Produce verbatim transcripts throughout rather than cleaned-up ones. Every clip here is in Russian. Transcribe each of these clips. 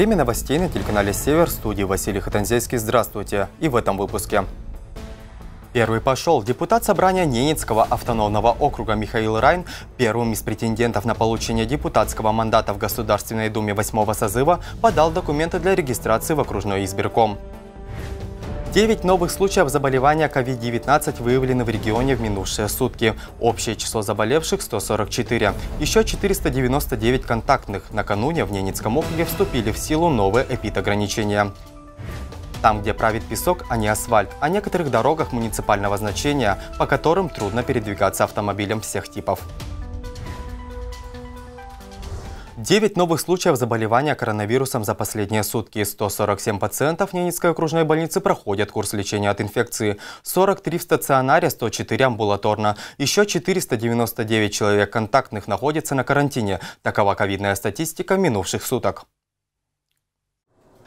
Время новостей на телеканале Север, в студии Василий Хатанзейский. Здравствуйте! И в этом выпуске. Первый пошел. Депутат собрания Ненецкого автономного округа Михаил Райн первым из претендентов на получение депутатского мандата в Государственной Думе восьмого созыва подал документы для регистрации в окружной избирком. девять новых случаев заболевания ковид девятнадцать выявлены в регионе в минувшие сутки. Общее число заболевших – сто сорок четыре. Еще четыреста девяносто девять контактных. Накануне в Ненецком округе вступили в силу новые эпидограничения. Там, где правит песок, а не асфальт, о некоторых дорогах муниципального значения, по которым трудно передвигаться автомобилем всех типов. девять новых случаев заболевания коронавирусом за последние сутки. сто сорок семь пациентов Ненецкой окружной больницы проходят курс лечения от инфекции. сорок три в стационаре, сто четыре амбулаторно. Еще четыреста девяносто девять человек контактных находятся на карантине. Такова ковидная статистика минувших суток.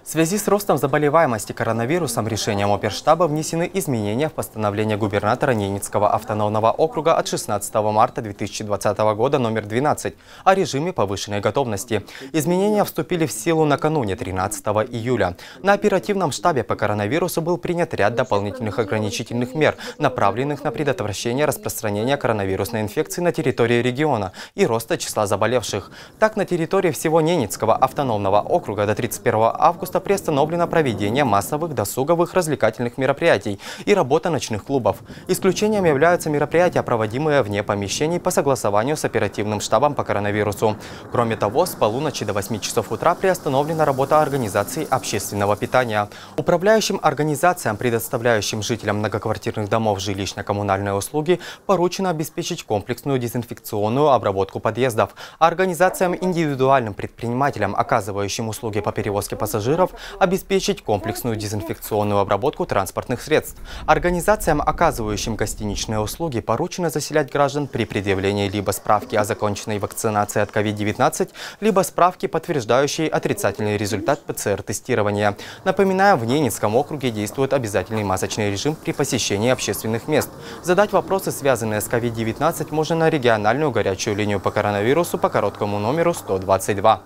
В связи с ростом заболеваемости коронавирусом решением оперштаба внесены изменения в постановление губернатора Ненецкого автономного округа от шестнадцатого марта две тысячи двадцатого года номер двенадцать о режиме повышенной готовности. Изменения вступили в силу накануне тринадцатого июля. На оперативном штабе по коронавирусу был принят ряд дополнительных ограничительных мер, направленных на предотвращение распространения коронавирусной инфекции на территории региона и роста числа заболевших. Так, на территории всего Ненецкого автономного округа до тридцать первого августа приостановлено проведение массовых досуговых развлекательных мероприятий и работа ночных клубов. Исключением являются мероприятия, проводимые вне помещений по согласованию с оперативным штабом по коронавирусу. Кроме того, с полуночи до восьми часов утра приостановлена работа организаций общественного питания. Управляющим организациям, предоставляющим жителям многоквартирных домов жилищно-коммунальные услуги, поручено обеспечить комплексную дезинфекционную обработку подъездов. А организациям, индивидуальным предпринимателям, оказывающим услуги по перевозке пассажиров, обеспечить комплексную дезинфекционную обработку транспортных средств. Организациям, оказывающим гостиничные услуги, поручено заселять граждан при предъявлении либо справки о законченной вакцинации от ковид девятнадцать, либо справки, подтверждающие отрицательный результат ПЦР-тестирования. Напоминаю, в Ненецком округе действует обязательный масочный режим при посещении общественных мест. Задать вопросы, связанные с ковид девятнадцать, можно на региональную горячую линию по коронавирусу по короткому номеру сто двадцать два.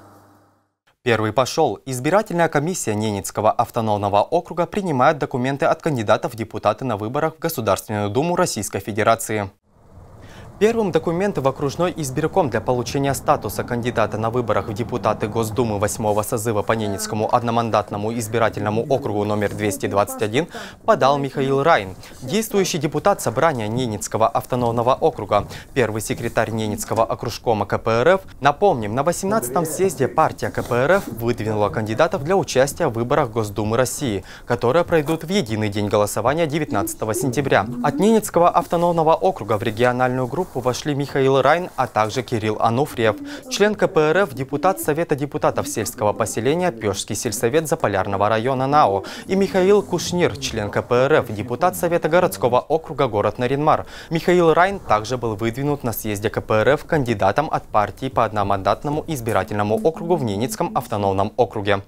Первый пошел. Избирательная комиссия Ненецкого автономного округа принимает документы от кандидатов в депутаты на выборах в Государственную Думу Российской Федерации. Первым документы в окружной избирком для получения статуса кандидата на выборах в депутаты Госдумы восьмого созыва по Ненецкому одномандатному избирательному округу номер двести двадцать один подал Михаил Райн, действующий депутат собрания Ненецкого автономного округа, первый секретарь Ненецкого окружкома КПРФ. Напомним, на восемнадцатом съезде партия КПРФ выдвинула кандидатов для участия в выборах Госдумы России, которые пройдут в единый день голосования девятнадцатого сентября. От Ненецкого автономного округа в региональную группу вошли Михаил Райн, а также Кирилл Ануфриев, член КПРФ, депутат Совета депутатов сельского поселения Пёшский сельсовет Заполярного района НАО, и Михаил Кушнир, член КПРФ, депутат Совета городского округа город Нарьян-Мар. Михаил Райн также был выдвинут на съезде КПРФ кандидатом от партии по одномандатному избирательному округу в Ненецком автономном округе.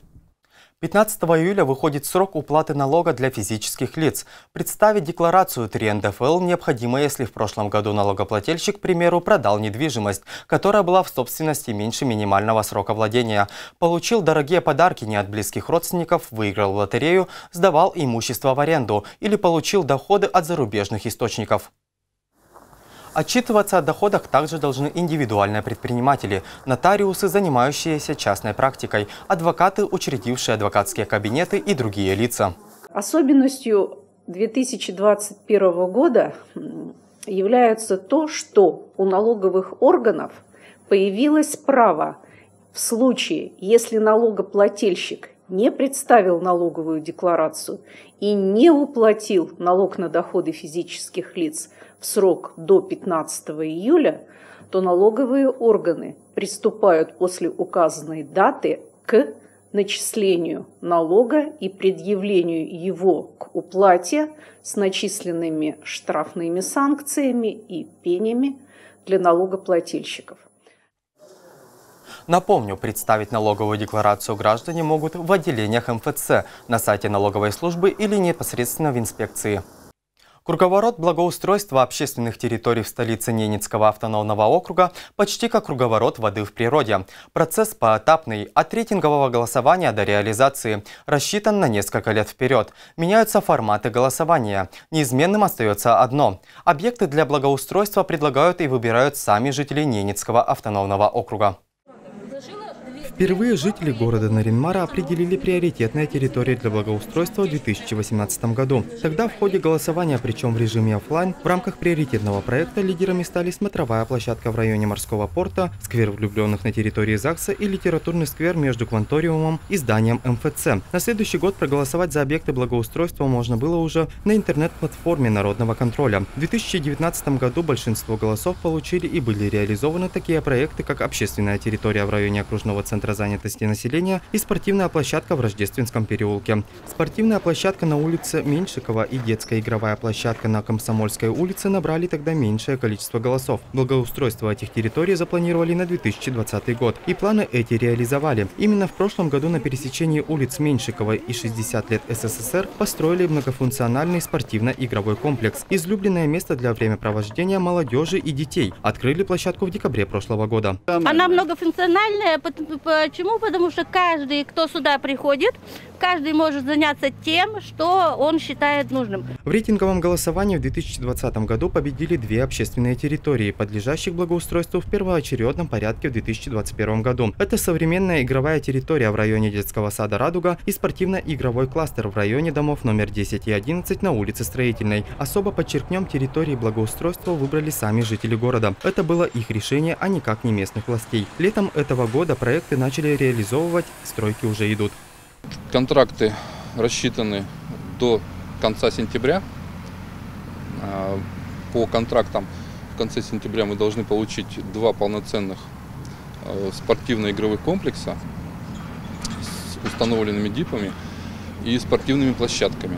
пятнадцатого июля выходит срок уплаты налога для физических лиц. Представить декларацию три эн дэ эф эл необходимо, если в прошлом году налогоплательщик, к примеру, продал недвижимость, которая была в собственности меньше минимального срока владения, получил дорогие подарки не от близких родственников, выиграл лотерею, сдавал имущество в аренду или получил доходы от зарубежных источников. Отчитываться о доходах также должны индивидуальные предприниматели, нотариусы, занимающиеся частной практикой, адвокаты, учредившие адвокатские кабинеты и другие лица. Особенностью две тысячи двадцать первого года является то, что у налоговых органов появилось право в случае, если налогоплательщик не представил налоговую декларацию и не уплатил налог на доходы физических лиц в срок до пятнадцатого июля, то налоговые органы приступают после указанной даты к начислению налога и предъявлению его к уплате с начисленными штрафными санкциями и пенями для налогоплательщиков. Напомню, представить налоговую декларацию граждане могут в отделениях эм эф цэ, на сайте налоговой службы или непосредственно в инспекции. Круговорот благоустройства общественных территорий в столице Ненецкого автономного округа почти как круговорот воды в природе. Процесс поэтапный, от рейтингового голосования до реализации, рассчитан на несколько лет вперед. Меняются форматы голосования. Неизменным остается одно. Объекты для благоустройства предлагают и выбирают сами жители Ненецкого автономного округа. Впервые жители города Нарьян-Мара определили приоритетные территории для благоустройства в две тысячи восемнадцатом году. Тогда в ходе голосования, причем в режиме офлайн, в рамках приоритетного проекта лидерами стали смотровая площадка в районе морского порта, сквер влюбленных на территории ЗАГСа и литературный сквер между Кванториумом и зданием МФЦ. На следующий год проголосовать за объекты благоустройства можно было уже на интернет-платформе народного контроля. В две тысячи девятнадцатом году большинство голосов получили и были реализованы такие проекты, как общественная территория в районе окружного центра занятости населения и спортивная площадка в Рождественском переулке. Спортивная площадка на улице Меньшикова и детская игровая площадка на Комсомольской улице набрали тогда меньшее количество голосов. Благоустройство этих территорий запланировали на две тысячи двадцатый год, и планы эти реализовали. Именно в прошлом году на пересечении улиц Меньшиковой и шестидесяти лет СССР построили многофункциональный спортивно-игровой комплекс, излюбленное место для времяпровождения молодежи и детей. Открыли площадку в декабре прошлого года. Она многофункциональная, почему? Потому что каждый, кто сюда приходит, каждый может заняться тем, что он считает нужным. В рейтинговом голосовании в две тысячи двадцатом году победили две общественные территории, подлежащих благоустройству в первоочередном порядке в две тысячи двадцать первом году. Это современная игровая территория в районе детского сада «Радуга» и спортивно-игровой кластер в районе домов номер десять и одиннадцать на улице Строительной. Особо подчеркнем, территории благоустройства выбрали сами жители города. Это было их решение, а никак не местных властей. Летом этого года проекты начали реализовывать, стройки уже идут. Контракты рассчитаны до конца сентября. По контрактам в конце сентября мы должны получить два полноценных спортивно-игровых комплекса с установленными дипами и спортивными площадками.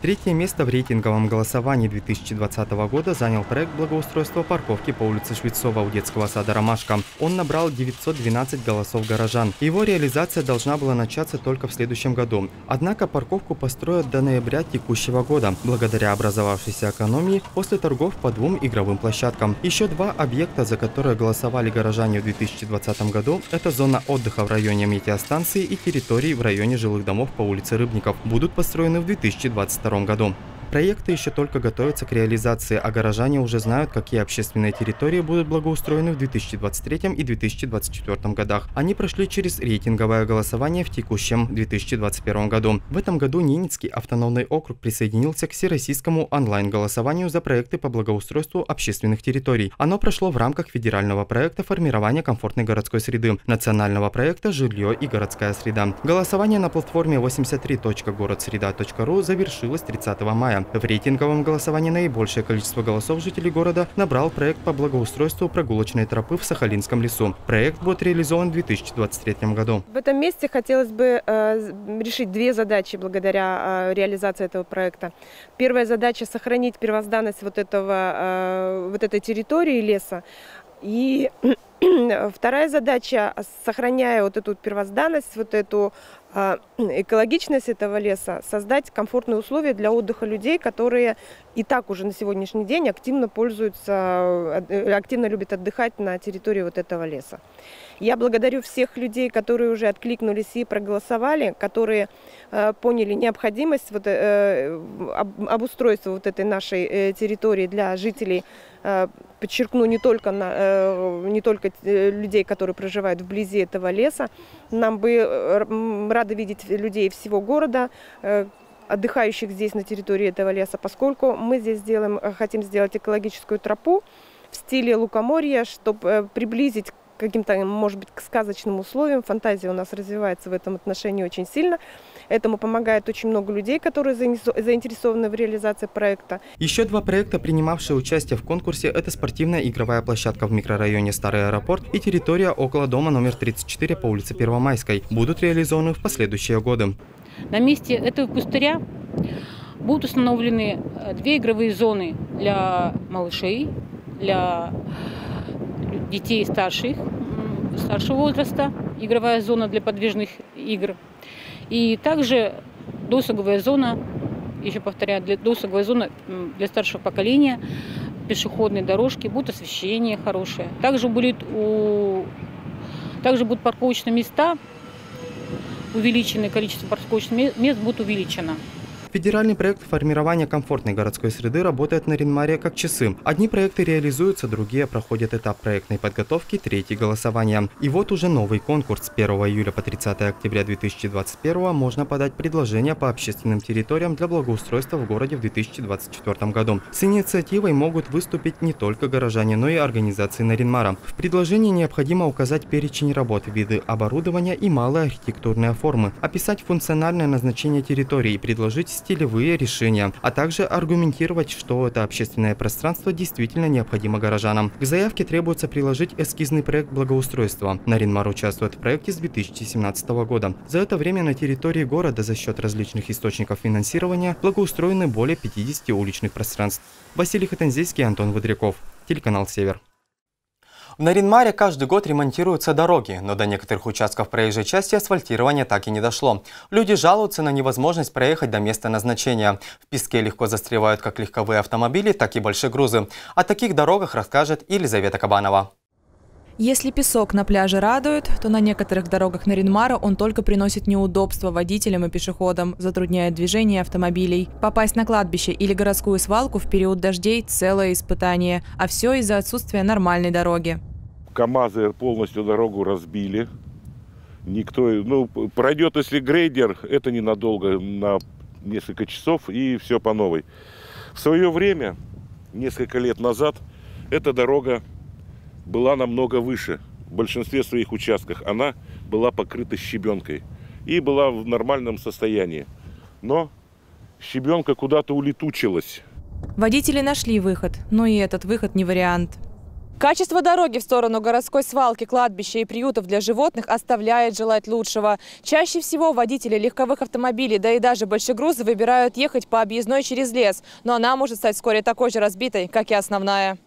Третье место в рейтинговом голосовании две тысячи двадцатого года занял проект благоустройства парковки по улице Швецова у детского сада «Ромашка». Он набрал девятьсот двенадцать голосов горожан. Его реализация должна была начаться только в следующем году. Однако парковку построят до ноября текущего года, благодаря образовавшейся экономии после торгов по двум игровым площадкам. Еще два объекта, за которые голосовали горожане в две тысячи двадцатом году, это зона отдыха в районе метеостанции и территории в районе жилых домов по улице Рыбников, будут построены в две тысячи двадцатом году. Проекты еще только готовятся к реализации, а горожане уже знают, какие общественные территории будут благоустроены в две тысячи двадцать третьем и две тысячи двадцать четвёртом годах. Они прошли через рейтинговое голосование в текущем две тысячи двадцать первом году. В этом году Ненецкий автономный округ присоединился к всероссийскому онлайн-голосованию за проекты по благоустройству общественных территорий. Оно прошло в рамках федерального проекта формирования комфортной городской среды, национального проекта «Жилье и городская среда». Голосование на платформе восемьдесят три точка город среда точка ру завершилось тридцатого мая. В рейтинговом голосовании наибольшее количество голосов жителей города набрал проект по благоустройству прогулочной тропы в Сахалинском лесу. Проект будет реализован в две тысячи двадцать третьем году. В этом месте хотелось бы решить две задачи благодаря реализации этого проекта. Первая задача – сохранить первозданность вот, этого, вот этой территории леса. И вторая задача, сохраняя вот эту первозданность, вот эту экологичность этого леса, создать комфортные условия для отдыха людей, которые и так уже на сегодняшний день активно пользуются, активно любят отдыхать на территории вот этого леса. Я благодарю всех людей, которые уже откликнулись и проголосовали, которые поняли необходимость вот, обустройства вот этой нашей территории для жителей, подчеркну, не только, на, не только людей, которые проживают вблизи этого леса. Нам бы рады видеть людей всего города, отдыхающих здесь на территории этого леса, поскольку мы здесь делаем, хотим сделать экологическую тропу в стиле лукоморья, чтобы приблизить каким-то, может быть, к сказочным условиям. Фантазия у нас развивается в этом отношении очень сильно. Этому помогает очень много людей, которые заинтересованы в реализации проекта. Еще два проекта, принимавшие участие в конкурсе, это спортивная игровая площадка в микрорайоне Старый аэропорт и территория около дома номер тридцать четыре по улице Первомайской, будут реализованы в последующие годы. На месте этого пустыря будут установлены две игровые зоны для малышей, для детей старших, старшего возраста, игровая зона для подвижных игр и также досуговая зона еще повторяю, для досуговой зоны для старшего поколения, пешеходные дорожки, будет освещение хорошее. Также будет у... Также будут парковочные места увеличены, количество парковочных мест будет увеличено. Федеральный проект формирования комфортной городской среды работает на Нарьян-Маре как часы. Одни проекты реализуются, другие проходят этап проектной подготовки, третий – голосование. И вот уже новый конкурс. С первого июля по тридцатое октября две тысячи двадцать первого можно подать предложение по общественным территориям для благоустройства в городе в две тысячи двадцать четвёртом году. С инициативой могут выступить не только горожане, но и организации Нарьян-Мара. В предложении необходимо указать перечень работ, виды оборудования и малые архитектурные формы, описать функциональное назначение территории и предложить стилевые решения, а также аргументировать, что это общественное пространство действительно необходимо горожанам. К заявке требуется приложить эскизный проект благоустройства. Нарьян-Мар участвует в проекте с две тысячи семнадцатого года. За это время на территории города за счет различных источников финансирования благоустроены более пятидесяти уличных пространств. Василий Хатанзейский, Антон Водряков, телеканал «Север». В Нарьян-Маре каждый год ремонтируются дороги, но до некоторых участков проезжей части асфальтирования так и не дошло. Люди жалуются на невозможность проехать до места назначения. В песке легко застревают как легковые автомобили, так и большие грузы. О таких дорогах расскажет Елизавета Кабанова. Если песок на пляже радует, то на некоторых дорогах Нарьян-Мара он только приносит неудобства водителям и пешеходам, затрудняет движение автомобилей. Попасть на кладбище или городскую свалку в период дождей – целое испытание. А все из-за отсутствия нормальной дороги. КамАЗы полностью дорогу разбили. Никто, ну, пройдет, если грейдер, это ненадолго, на несколько часов, и все по новой. В свое время, несколько лет назад, эта дорога была намного выше. В большинстве своих участках она была покрыта щебенкой и была в нормальном состоянии. Но щебенка куда-то улетучилась. Водители нашли выход, но и этот выход не вариант. Качество дороги в сторону городской свалки, кладбища и приютов для животных оставляет желать лучшего. Чаще всего водители легковых автомобилей, да и даже большегрузы выбирают ехать по объездной через лес, но она может стать вскоре такой же разбитой, как и основная.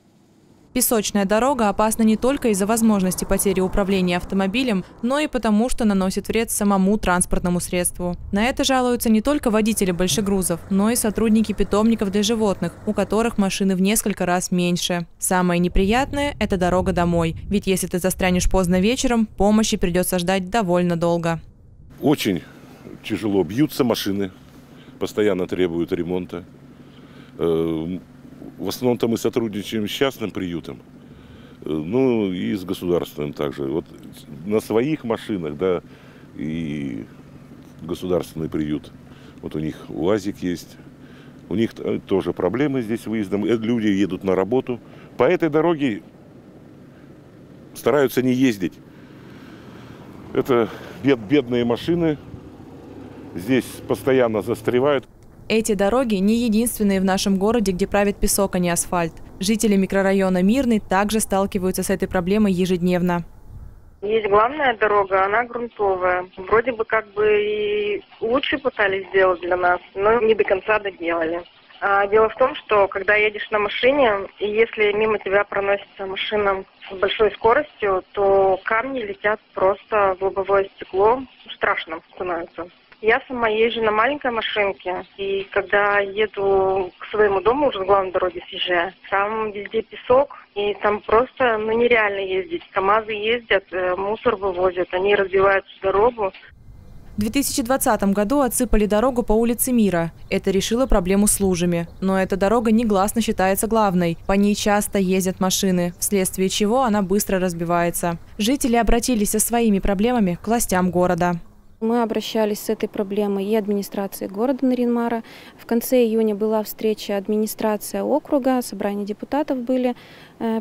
Песочная дорога опасна не только из-за возможности потери управления автомобилем, но и потому, что наносит вред самому транспортному средству. На это жалуются не только водители большегрузов, но и сотрудники питомников для животных, у которых машины в несколько раз меньше. Самое неприятное – это дорога домой. Ведь если ты застрянешь поздно вечером, помощи придется ждать довольно долго. Очень тяжело. Бьются машины, постоянно требуют ремонта. В основном-то мы сотрудничаем с частным приютом, ну и с государственным также. Вот на своих машинах, да, и государственный приют. Вот у них УАЗик есть, у них тоже проблемы здесь с выездом. Люди едут на работу. По этой дороге стараются не ездить. Это бед, бедные машины, здесь постоянно застревают. Эти дороги не единственные в нашем городе, где правит песок, а не асфальт. Жители микрорайона Мирный также сталкиваются с этой проблемой ежедневно. Есть главная дорога, она грунтовая. Вроде бы как бы и лучше пытались сделать для нас, но не до конца доделали. А дело в том, что когда едешь на машине, и если мимо тебя проносится машина с большой скоростью, то камни летят просто в лобовое стекло. Страшно становится. Я сама езжу на маленькой машинке, и когда еду к своему дому, уже с главной дороги съезжаю, там везде песок, и там просто ну, нереально ездить. КамАЗы ездят, мусор вывозят, они разбивают дорогу. В две тысячи двадцатом году отсыпали дорогу по улице Мира. Это решило проблему с лужами. Но эта дорога негласно считается главной. По ней часто ездят машины, вследствие чего она быстро разбивается. Жители обратились со своими проблемами к властям города. Мы обращались с этой проблемой и администрации города Нарьян-Мара. В конце июня была встреча администрация округа, собрание депутатов были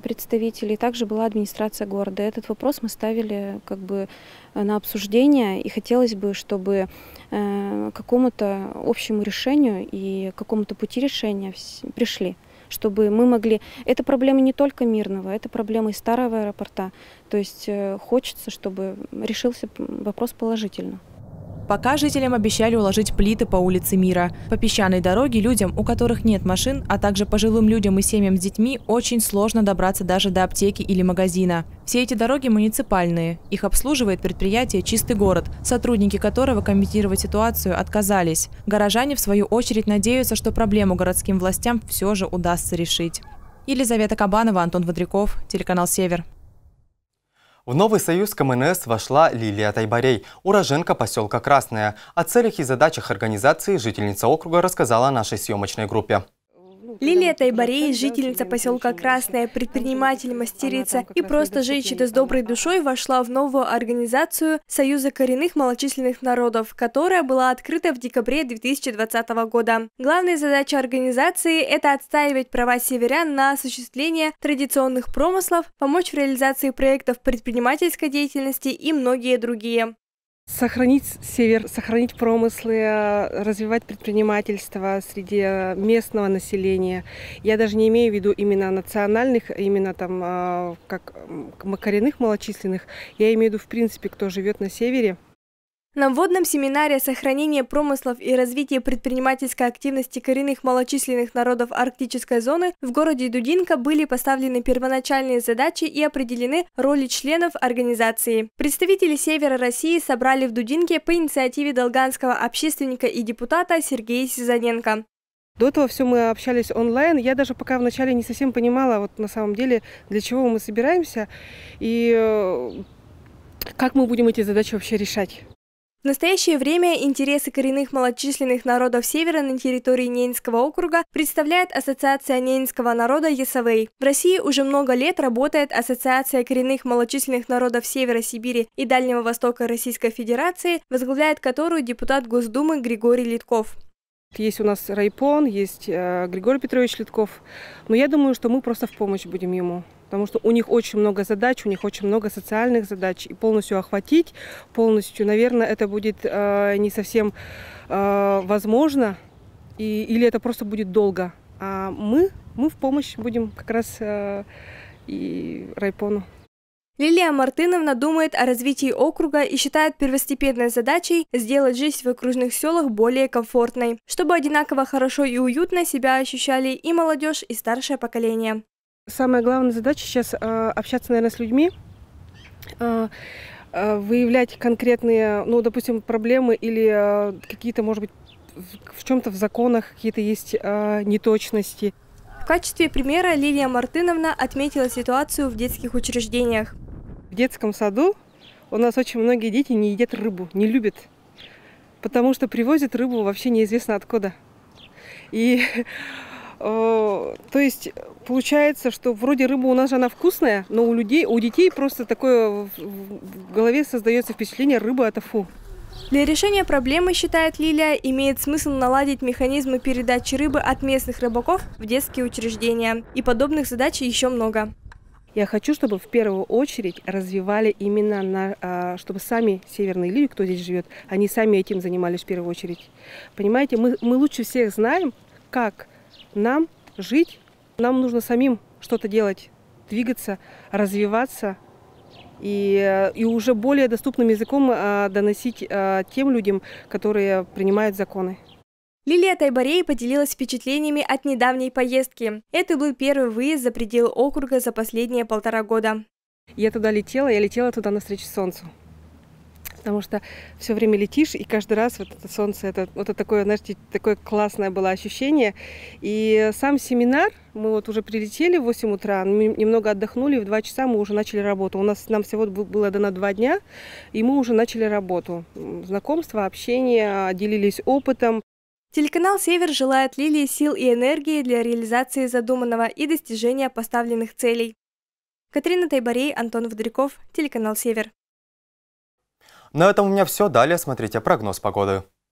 представители, также была администрация города. Этот вопрос мы ставили как бы на обсуждение, и хотелось бы, чтобы к какому-то общему решению и к какому-то пути решения пришли. Чтобы мы могли... Это проблема не только Мирного, это проблема и старого аэропорта. То есть хочется, чтобы решился вопрос положительно. Пока жителям обещали уложить плиты по улице Мира. По песчаной дороге людям, у которых нет машин, а также пожилым людям и семьям с детьми, очень сложно добраться даже до аптеки или магазина. Все эти дороги муниципальные. Их обслуживает предприятие «Чистый город», сотрудники которого комментировать ситуацию отказались. Горожане, в свою очередь, надеются, что проблему городским властям все же удастся решить. Елизавета Кабанова, Антон Водряков, телеканал «Север». В новый союз КМНС вошла Лилия Тайбарей, уроженка поселка Красная. О целях и задачах организации жительница округа рассказала нашей съемочной группе. Лилия Тайбарей, жительница поселка Красная, предприниматель, мастерица и просто женщина с доброй душой, вошла в новую организацию Союза коренных малочисленных народов, которая была открыта в декабре две тысячи двадцатого года. Главная задача организации – это отстаивать права северян на осуществление традиционных промыслов, помочь в реализации проектов предпринимательской деятельности и многие другие. Сохранить север, сохранить промыслы, развивать предпринимательство среди местного населения. Я даже не имею в виду именно национальных, именно там как коренных малочисленных. Я имею в виду в принципе, кто живет на севере. На вводном семинаре «Сохранение промыслов и развитие предпринимательской активности коренных малочисленных народов арктической зоны» в городе Дудинка были поставлены первоначальные задачи и определены роли членов организации. Представители Севера России собрали в Дудинке по инициативе долганского общественника и депутата Сергея Сизаненко. До этого все мы общались онлайн. Я даже пока вначале не совсем понимала, вот на самом деле, для чего мы собираемся и как мы будем эти задачи вообще решать. В настоящее время интересы коренных малочисленных народов Севера на территории Ненецкого округа представляет Ассоциация Ненецкого народа Ясавей. В России уже много лет работает Ассоциация коренных малочисленных народов Севера Сибири и Дальнего Востока Российской Федерации, возглавляет которую депутат Госдумы Григорий Ледков. Есть у нас райпон, есть Григорий Петрович Ледков, но я думаю, что мы просто в помощь будем ему. Потому что у них очень много задач, у них очень много социальных задач. И полностью охватить, полностью, наверное, это будет э, не совсем э, возможно. И, или это просто будет долго. А мы, мы в помощь будем как раз э, и райпону. Лилия Мартыновна думает о развитии округа и считает первостепенной задачей сделать жизнь в окружных селах более комфортной. Чтобы одинаково хорошо и уютно себя ощущали и молодежь, и старшее поколение. Самая главная задача сейчас э, общаться, наверное, с людьми, э, э, выявлять конкретные, ну, допустим, проблемы или э, какие-то, может быть, в, в чем-то в законах какие-то есть э, неточности. В качестве примера Лилия Мартыновна отметила ситуацию в детских учреждениях. В детском саду у нас очень многие дети не едят рыбу, не любят, потому что привозят рыбу вообще неизвестно откуда. И... То есть получается, что вроде рыба у нас же она вкусная, но у людей, у детей просто такое в голове создается впечатление: рыба это фу. Для решения проблемы, считает Лилия, имеет смысл наладить механизмы передачи рыбы от местных рыбаков в детские учреждения. И подобных задач еще много. Я хочу, чтобы в первую очередь развивали именно, на, чтобы сами северные люди, кто здесь живет, они сами этим занимались в первую очередь. Понимаете, мы, мы лучше всех знаем, как нам жить, нам нужно самим что-то делать, двигаться, развиваться и, и уже более доступным языком доносить тем людям, которые принимают законы. Лилия Тайбарей поделилась впечатлениями от недавней поездки. Это был первый выезд за пределы округа за последние полтора года. Я туда летела, я летела туда навстречу солнцу. Потому что все время летишь, и каждый раз вот это солнце, это вот это такое, знаете, такое классное было ощущение. И сам семинар, мы вот уже прилетели в восемь утра, немного отдохнули, в два часа мы уже начали работу. У нас нам всего было дано два дня, и мы уже начали работу. Знакомство, общение, делились опытом. Телеканал «Север» желает Лилии сил и энергии для реализации задуманного и достижения поставленных целей. Катерина Тайбарей, Антон Водряков, телеканал «Север». На этом у меня все. Далее смотрите прогноз погоды.